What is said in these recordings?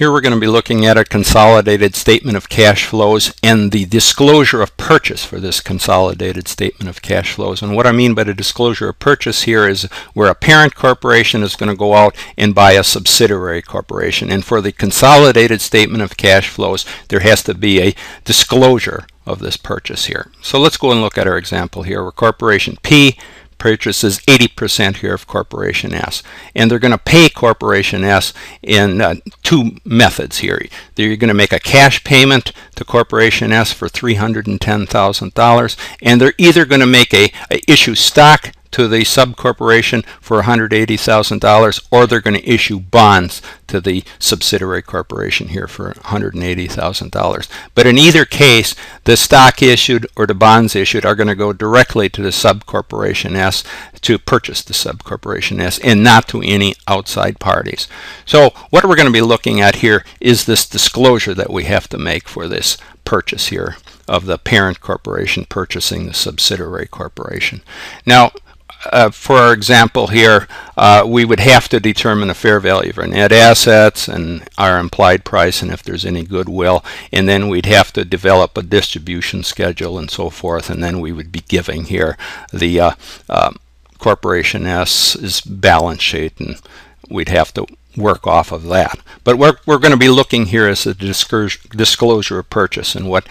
Here we're going to be looking at a consolidated statement of cash flows and the disclosure of purchase for this consolidated statement of cash flows. And what I mean by the disclosure of purchase here is where a parent corporation is going to go out and buy a subsidiary corporation. And for the consolidated statement of cash flows, there has to be a disclosure of this purchase here. So let's go and look at our example here where Corporation P purchases 80% here of Corporation S, and they're going to pay Corporation S in two methods here. They're going to make a cash payment to Corporation S for $310,000, and they're either going to make a issue stock to the sub-corporation for $180,000, or they're going to issue bonds to the subsidiary corporation here for $180,000. But in either case, the stock issued or the bonds issued are going to go directly to the sub-corporation S to purchase the sub-corporation S and not to any outside parties. So what we're going to be looking at here is this disclosure that we have to make for this purchase here of the parent corporation purchasing the subsidiary corporation. Now, for our example here, we would have to determine the fair value of our net assets and our implied price and if there's any goodwill, and then we'd have to develop a distribution schedule and so forth, and then we would be giving here the Corporation S's balance sheet, and we'd have to work off of that. But what we're going to be looking here is the disclosure of purchase and what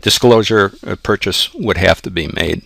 disclosure of purchase would have to be made.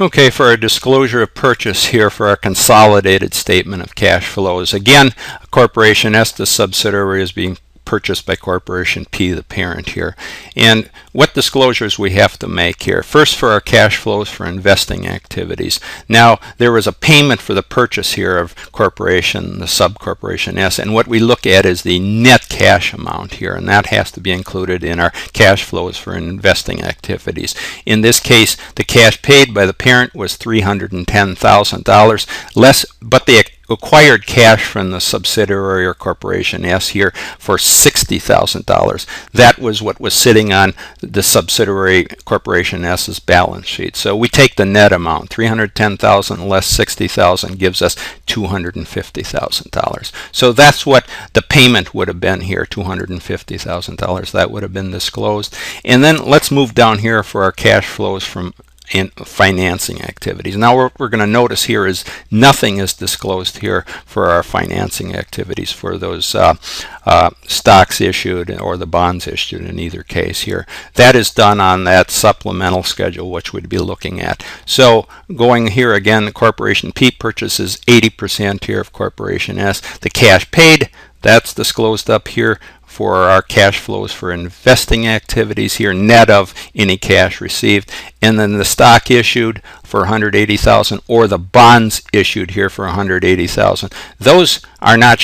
Okay, for our disclosure of purchase here for our consolidated statement of cash flows. Again, Corporation S, the subsidiary, is being purchased by Corporation P, the parent here. And what disclosures we have to make here. First, for our cash flows for investing activities. Now, there was a payment for the purchase here of Corporation, the sub-corporation S, and what we look at is the net cash amount here, and that has to be included in our cash flows for investing activities. In this case, the cash paid by the parent was $310,000 less, but the acquired cash from the subsidiary or Corporation S here for $60,000. That was what was sitting on the subsidiary Corporation S's balance sheet. So we take the net amount, $310,000 less $60,000 gives us $250,000. So that's what the payment would have been here, $250,000. That would have been disclosed. And then let's move down here for our cash flows from and financing activities. Now what we're going to notice here is nothing is disclosed here for our financing activities for those stocks issued or the bonds issued in either case here. That is done on that supplemental schedule which we'd be looking at. So going here again, the Corporation P purchases 80% here of Corporation S. The cash paid, that's disclosed up here for our cash flows for investing activities here, net of any cash received. And then the stock issued for $180,000 or the bonds issued here for $180,000. Those are not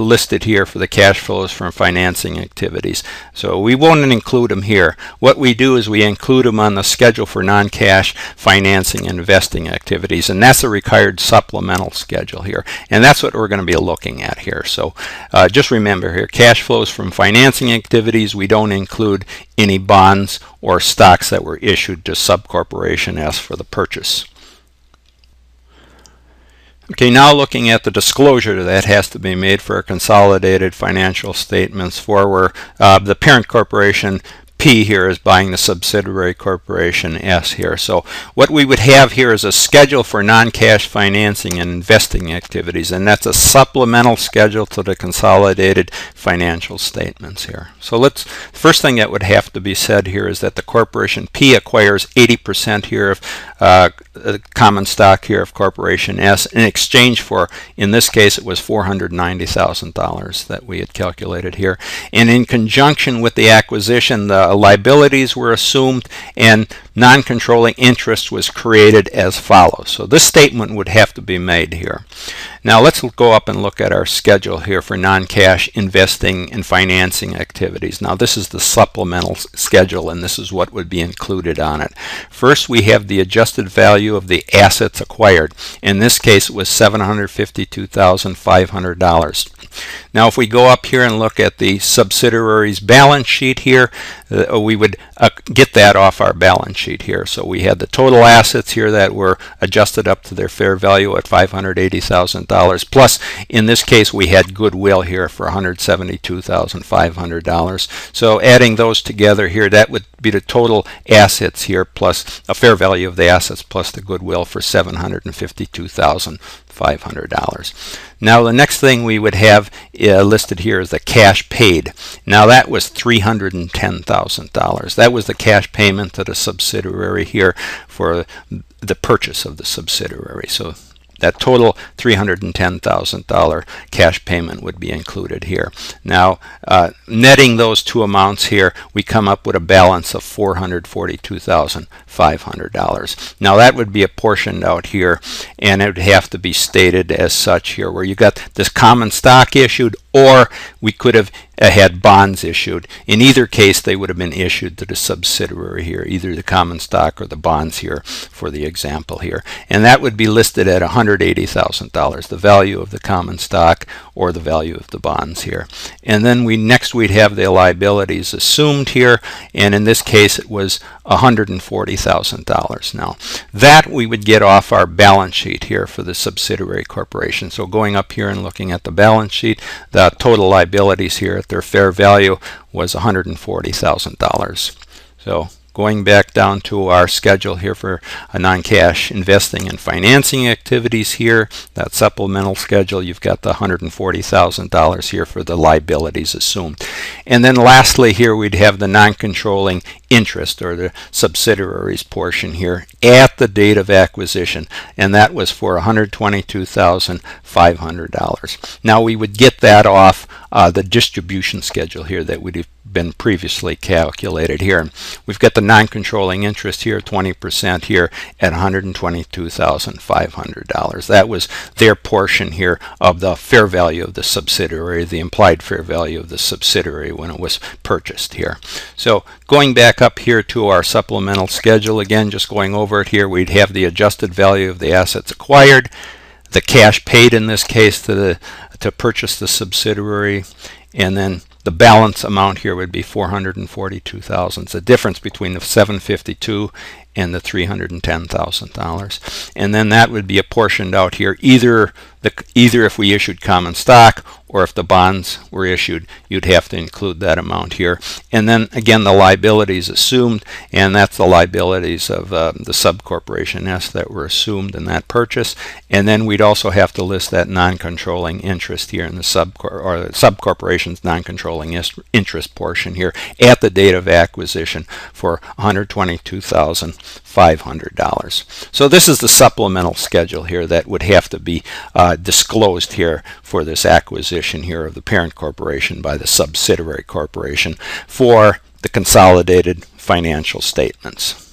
listed here for the cash flows from financing activities. So we won't include them here. What we do is we include them on the schedule for non-cash financing and investing activities, and that's a required supplemental schedule here. And that's what we're going to be looking at here. So just remember here, cash flows from financing activities, we don't include any bonds or stocks that were issued to Subcorporation S for the purchase. Okay, now looking at the disclosure that has to be made for consolidated financial statements for where the parent corporation P here is buying the subsidiary corporation S here. So what we would have here is a schedule for non-cash financing and investing activities, and that's a supplemental schedule to the consolidated financial statements here. So let's, first thing that would have to be said here is that the Corporation P acquires 80% here of common stock here of Corporation S in exchange for, in this case it was $490,000 that we had calculated here. And in conjunction with the acquisition, the liabilities were assumed and non-controlling interest was created as follows. So this statement would have to be made here. Now let's go up and look at our schedule here for non-cash investing and financing activities. Now this is the supplemental schedule, and this is what would be included on it. First, we have the adjusted value of the assets acquired. In this case it was $752,500. Now if we go up here and look at the subsidiary's balance sheet here, we would get that off our balance sheet here. So we had the total assets here that were adjusted up to their fair value at $580,000. $1,000. Plus, in this case, we had goodwill here for $172,500. So adding those together here, that would be the total assets here, plus a fair value of the assets, plus the goodwill for $752,500. Now the next thing we would have listed here is the cash paid. Now that was $310,000. That was the cash payment to the subsidiary here for the purchase of the subsidiary. So that total $310,000 cash payment would be included here. Now, netting those two amounts here, we come up with a balance of $442,500. Now, that would be apportioned out here, and it would have to be stated as such here, where you got this common stock issued, or we could have had bonds issued. In either case, they would have been issued to the subsidiary here, either the common stock or the bonds here for the example here. And that would be listed at $180,000, the value of the common stock or the value of the bonds here. And then we'd have the liabilities assumed here, and in this case it was $140,000. Now that we would get off our balance sheet here for the subsidiary corporation. So going up here and looking at the balance sheet, the total liabilities here at their fair value was $140,000. So going back down to our schedule here for a non-cash investing and financing activities here, that supplemental schedule, you've got the $140,000 here for the liabilities assumed. And then lastly here, we'd have the non-controlling interest, or the subsidiaries portion here, at the date of acquisition, and that was for $122,500. Now we would get that off the distribution schedule here that would have been previously calculated here. We've got the non-controlling interest here, 20% here, at $122,500. That was their portion here of the fair value of the subsidiary, the implied fair value of the subsidiary when it was purchased here. So going back up here to our supplemental schedule again, just going over it here, we'd have the adjusted value of the assets acquired, the cash paid in this case to purchase the subsidiary, and then the balance amount here would be $442,000. It's the difference between the $752,000 and the $310,000. And then that would be apportioned out here, either if we issued common stock or if the bonds were issued, you'd have to include that amount here. And then again, the liabilities assumed, and that's the liabilities of the subcorporation S that were assumed in that purchase. And then we'd also have to list that non-controlling interest here in the subcorporation's non-controlling interest portion here at the date of acquisition for $122,500. So this is the supplemental schedule here that would have to be disclosed here for this acquisition here of the parent corporation by the subsidiary corporation for the consolidated financial statements.